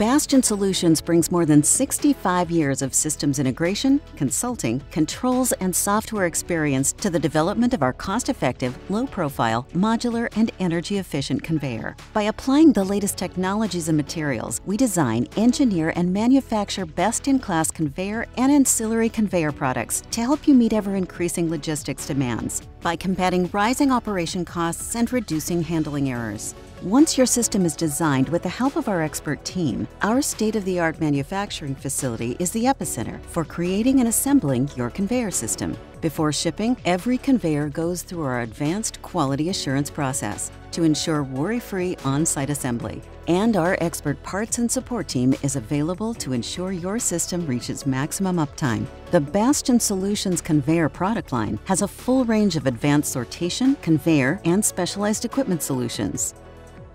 Bastian Solutions brings more than 65 years of systems integration, consulting, controls, and software experience to the development of our cost-effective, low-profile, modular, and energy-efficient conveyor. By applying the latest technologies and materials, we design, engineer, and manufacture best-in-class conveyor and ancillary conveyor products to help you meet ever-increasing logistics demands by combating rising operation costs and reducing handling errors. Once your system is designed with the help of our expert team, our state-of-the-art manufacturing facility is the epicenter for creating and assembling your conveyor system. Before shipping, every conveyor goes through our advanced quality assurance process to ensure worry-free on-site assembly. And our expert parts and support team is available to ensure your system reaches maximum uptime. The Bastian Solutions conveyor product line has a full range of advanced sortation, conveyor, and specialized equipment solutions.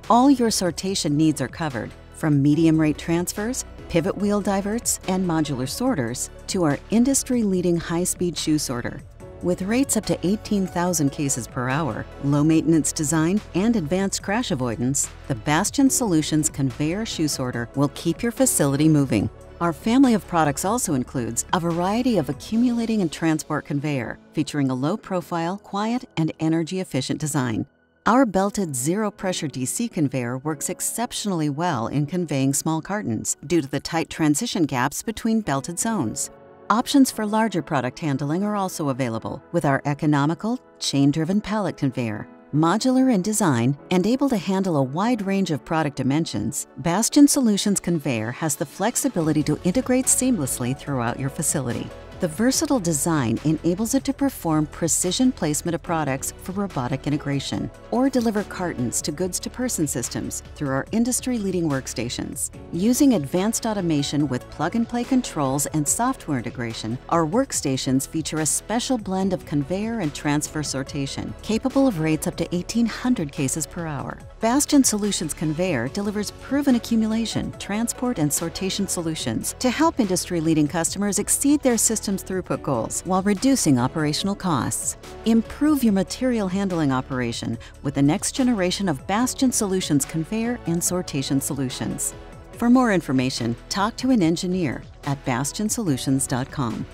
All your sortation needs are covered, from medium rate transfers, pivot wheel diverts, and modular sorters to our industry-leading high-speed shoe sorter. With rates up to 18,000 cases per hour, low-maintenance design, and advanced crash avoidance, the Bastian Solutions conveyor shoe sorter will keep your facility moving. Our family of products also includes a variety of accumulating and transport conveyor, featuring a low-profile, quiet, and energy-efficient design. Our belted zero-pressure DC conveyor works exceptionally well in conveying small cartons due to the tight transition gaps between belted zones. Options for larger product handling are also available with our economical, chain-driven pallet conveyor. Modular in design and able to handle a wide range of product dimensions, Bastian Solutions Conveyor has the flexibility to integrate seamlessly throughout your facility. The versatile design enables it to perform precision placement of products for robotic integration or deliver cartons to goods-to-person systems through our industry-leading workstations. Using advanced automation with plug-and-play controls and software integration, our workstations feature a special blend of conveyor and transfer sortation, capable of rates up to 1,800 cases per hour. Bastian Solutions Conveyor delivers proven accumulation, transport, and sortation solutions to help industry-leading customers exceed their system's throughput goals while reducing operational costs. Improve your material handling operation with the next generation of Bastian Solutions Conveyor and Sortation Solutions. For more information, talk to an engineer at bastiansolutions.com.